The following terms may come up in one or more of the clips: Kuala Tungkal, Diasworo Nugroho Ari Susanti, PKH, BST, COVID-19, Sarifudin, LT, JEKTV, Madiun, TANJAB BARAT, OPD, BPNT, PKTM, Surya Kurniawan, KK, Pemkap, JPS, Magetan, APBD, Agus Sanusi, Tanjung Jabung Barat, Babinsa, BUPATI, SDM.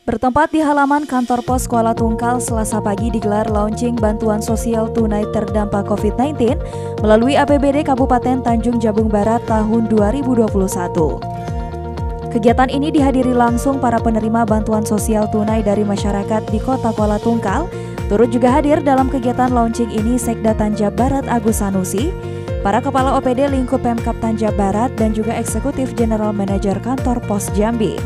Bertempat di halaman kantor pos Kuala Tungkal, Selasa pagi digelar launching bantuan sosial tunai terdampak COVID-19 melalui APBD Kabupaten Tanjung Jabung Barat tahun 2021. Kegiatan ini dihadiri langsung para penerima bantuan sosial tunai dari masyarakat di Kota Kuala Tungkal. Turut juga hadir dalam kegiatan launching ini Sekda Tanjab Barat Agus Sanusi, para kepala OPD lingkup Pemkap Tanjab Barat dan juga eksekutif general manager kantor pos Jambi.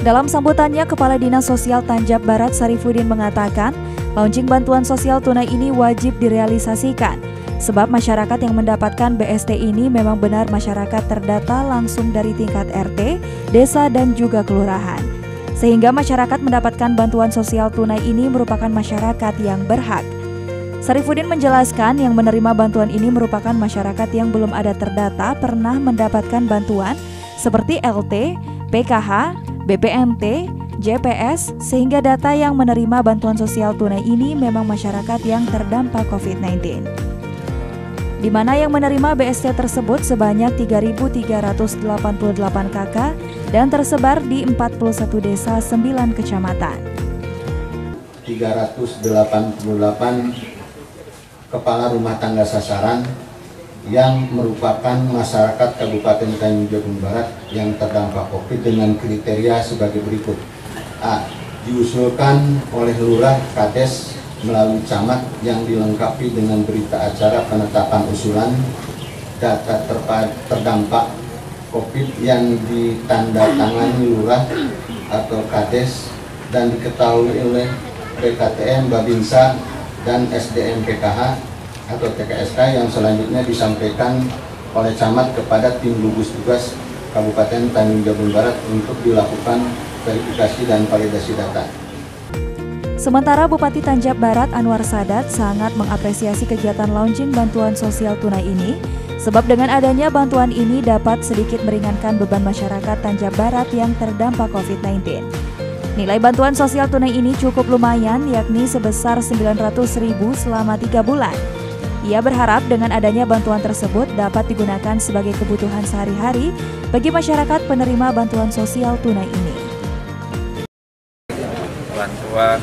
Dalam sambutannya, Kepala Dinas Sosial Tanjab Barat Sarifudin mengatakan, launching bantuan sosial tunai ini wajib direalisasikan. Sebab masyarakat yang mendapatkan BST ini memang benar masyarakat terdata langsung dari tingkat RT, desa, dan juga kelurahan. Sehingga masyarakat mendapatkan bantuan sosial tunai ini merupakan masyarakat yang berhak. Sarifudin menjelaskan yang menerima bantuan ini merupakan masyarakat yang belum ada terdata pernah mendapatkan bantuan seperti LT, PKH, BPNT, JPS, sehingga data yang menerima bantuan sosial tunai ini memang masyarakat yang terdampak COVID-19. Di mana yang menerima BST tersebut sebanyak 3.388 KK dan tersebar di 41 desa 9 kecamatan. 388 kepala rumah tangga sasaran yang merupakan masyarakat Kabupaten Tanjung Jabung Barat yang terdampak COVID dengan kriteria sebagai berikut. A. Diusulkan oleh lurah, kades, melalui camat yang dilengkapi dengan berita acara penetapan usulan data terdampak COVID yang ditandatangani lurah atau kades dan diketahui oleh PKTM, Babinsa, dan SDM PKH atau TKSK yang selanjutnya disampaikan oleh camat kepada tim gugus tugas Kabupaten Tanjung Jabung Barat untuk dilakukan verifikasi dan validasi data. Sementara Bupati Tanjab Barat Anwar Sadat sangat mengapresiasi kegiatan launching bantuan sosial tunai ini, sebab dengan adanya bantuan ini dapat sedikit meringankan beban masyarakat Tanjab Barat yang terdampak COVID-19. Nilai bantuan sosial tunai ini cukup lumayan, yakni sebesar Rp900.000 selama 3 bulan. Ia berharap dengan adanya bantuan tersebut dapat digunakan sebagai kebutuhan sehari-hari bagi masyarakat penerima bantuan sosial tunai ini. Bantuan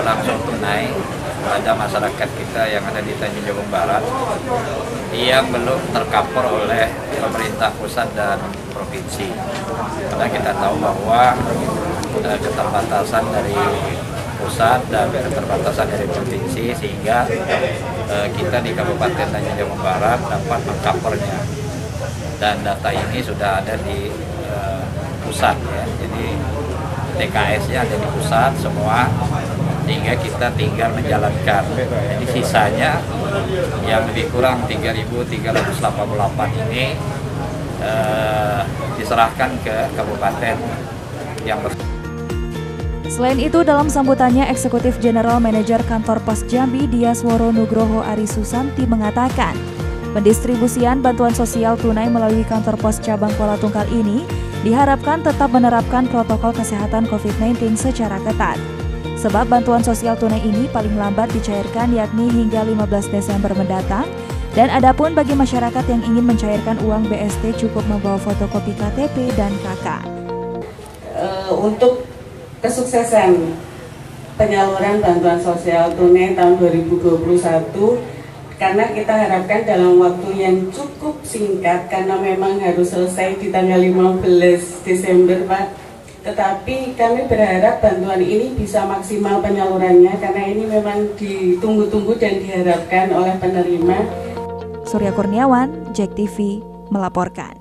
langsung tunai pada masyarakat kita yang ada di Tanjung Jabung Barat yang belum tercover oleh pemerintah pusat dan provinsi. Karena kita tahu bahwa keterbatasan dari pusat dan keterbatasan dari provinsi, sehingga kita di Kabupaten Tanjung Jabung Barat dapat mengcovernya. Dan data ini sudah ada di pusat, ya. Jadi TKS-nya ada di pusat semua, sehingga kita tinggal menjalankan. Jadi sisanya yang lebih kurang 3.388 ini diserahkan ke kabupaten yang bersama. Selain itu, dalam sambutannya, Eksekutif General Manager Kantor Pos Jambi Diasworo Nugroho Ari Susanti mengatakan, pendistribusian bantuan sosial tunai melalui kantor pos cabang Kuala Tungkal ini diharapkan tetap menerapkan protokol kesehatan COVID-19 secara ketat. Sebab bantuan sosial tunai ini paling lambat dicairkan yakni hingga 15 Desember mendatang, dan adapun bagi masyarakat yang ingin mencairkan uang BST cukup membawa fotokopi KTP dan KK. Untuk kesuksesan penyaluran bantuan sosial tunai tahun 2021, karena kita harapkan dalam waktu yang cukup singkat, karena memang harus selesai di tanggal 15 Desember, Pak. Tetapi kami berharap bantuan ini bisa maksimal penyalurannya, karena ini memang ditunggu-tunggu dan diharapkan oleh penerima. Surya Kurniawan, JEKTV melaporkan.